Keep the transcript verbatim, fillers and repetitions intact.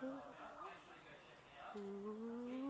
Hmm? Hmm?